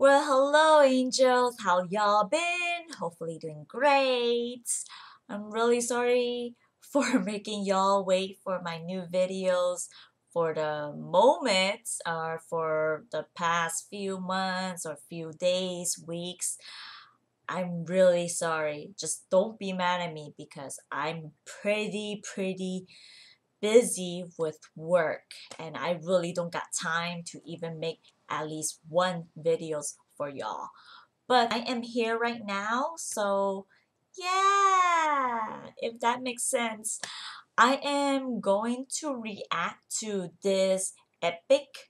Well, hello angels, how y'all been? Hopefully doing great. I'm really sorry for making y'all wait for my new videos for the moment or for the past few months or few days, weeks. I'm really sorry. Just don't be mad at me because I'm pretty busy with work and I really don't got time to even make at least one videos for y'all. But I am here right now, so yeah, if that makes sense. I am going to react to this epic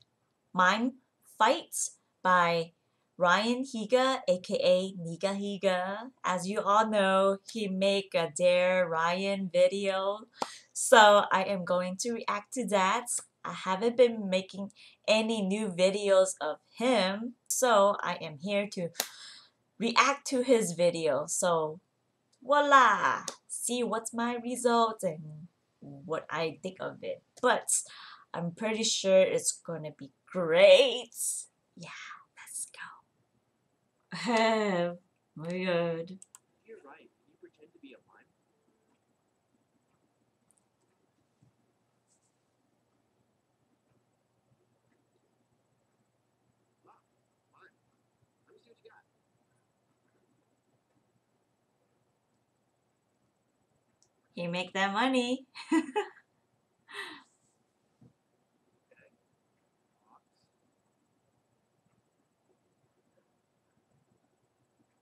mime fight by Ryan Higa, aka Niga Higa. As you all know, he make a Dare Ryan video. So I am going to react to that. I haven't been making any new videos of him, so I am here to react to his video. So voila! See what's my result and what I think of it. But I'm pretty sure it's gonna be great. Yeah, let's go. Weird. You're right. You pretend to be a mime. You make that money.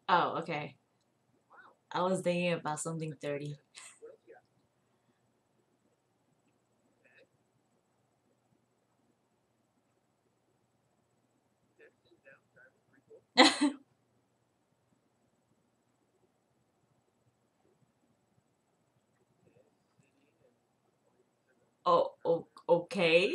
Oh, okay. I was thinking about something dirty. Oh, okay.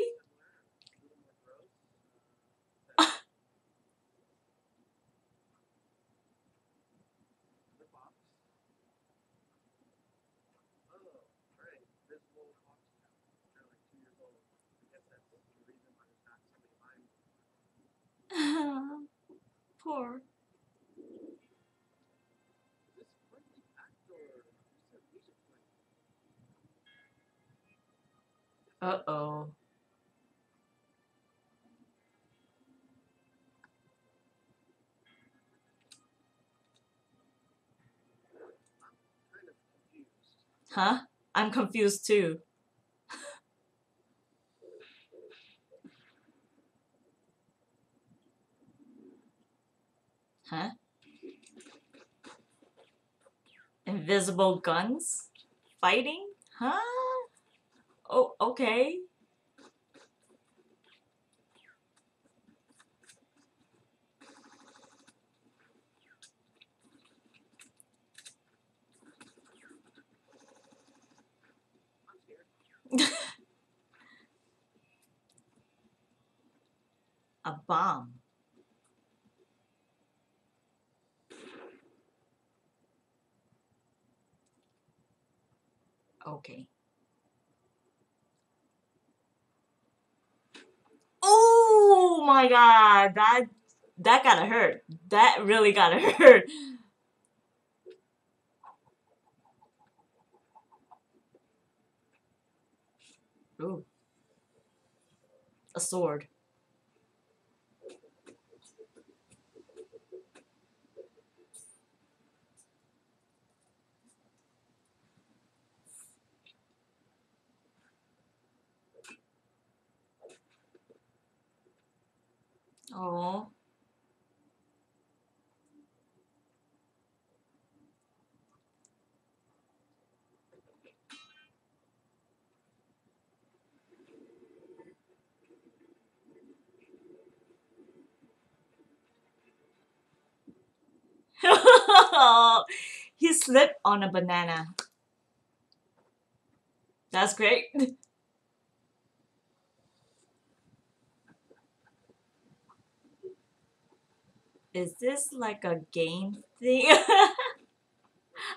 Poor. Uh-oh. Huh? I'm confused too. Huh? Invisible guns? Fighting? Huh? Oh, okay. A bomb. Okay. Oh my god, that gotta hurt. That really gotta hurt. Ooh. A sword. Oh. He slipped on a banana. That's great. Is this like a game thing?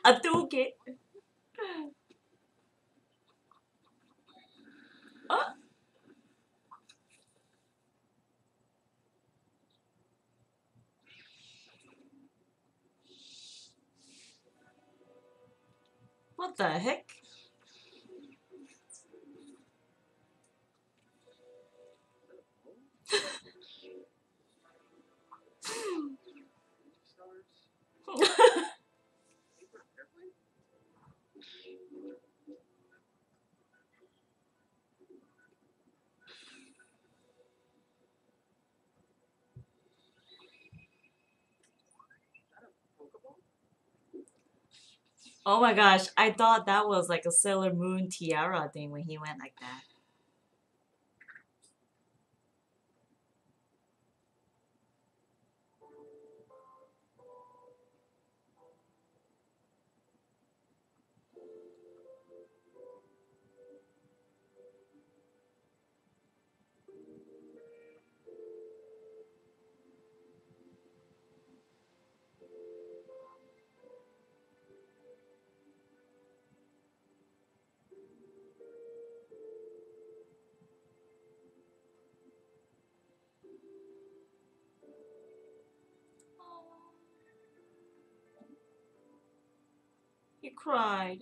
A toolkit? Oh. What the heck? Oh my gosh, I thought that was like a Sailor Moon tiara thing when he went like that. He cried.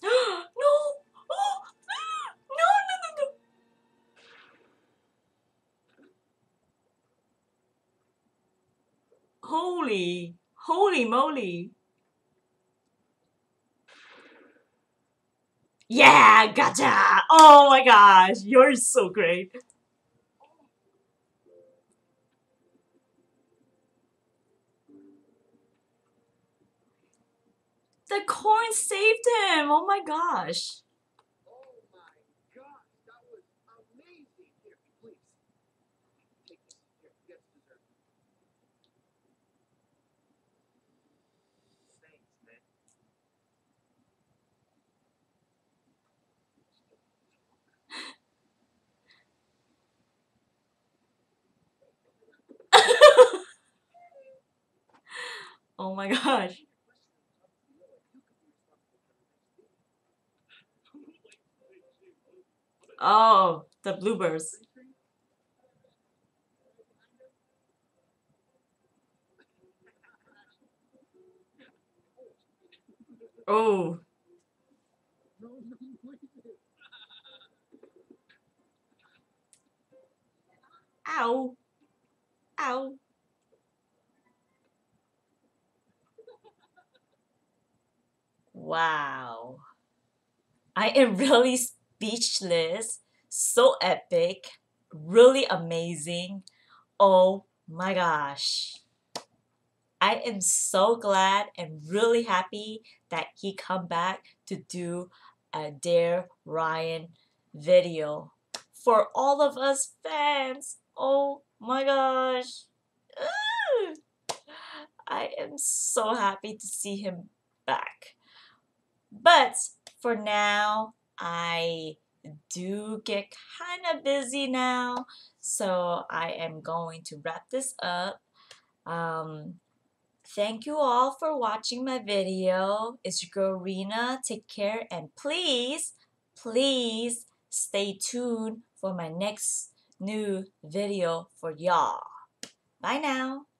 No! Oh! No! Holy, holy moly! Yeah, gotcha! Oh my gosh, you're so great. The corn saved him! Oh my gosh! Oh my gosh, that was amazing! Here, please. Take this. Here, get the dessert. Thanks, man. Oh my gosh. Oh, the bluebirds. Oh. Ow. Ow. Wow. I am really speechless, so epic, really amazing. Oh my gosh. I am so glad and really happy that he come back to do a Dear Ryan video for all of us fans. Oh my gosh. I am so happy to see him back. But for now, I do get kind of busy now, so I am going to wrap this up. Thank you all for watching my video. It's your girl Rina. Take care, and please stay tuned for my next new video for y'all. Bye now.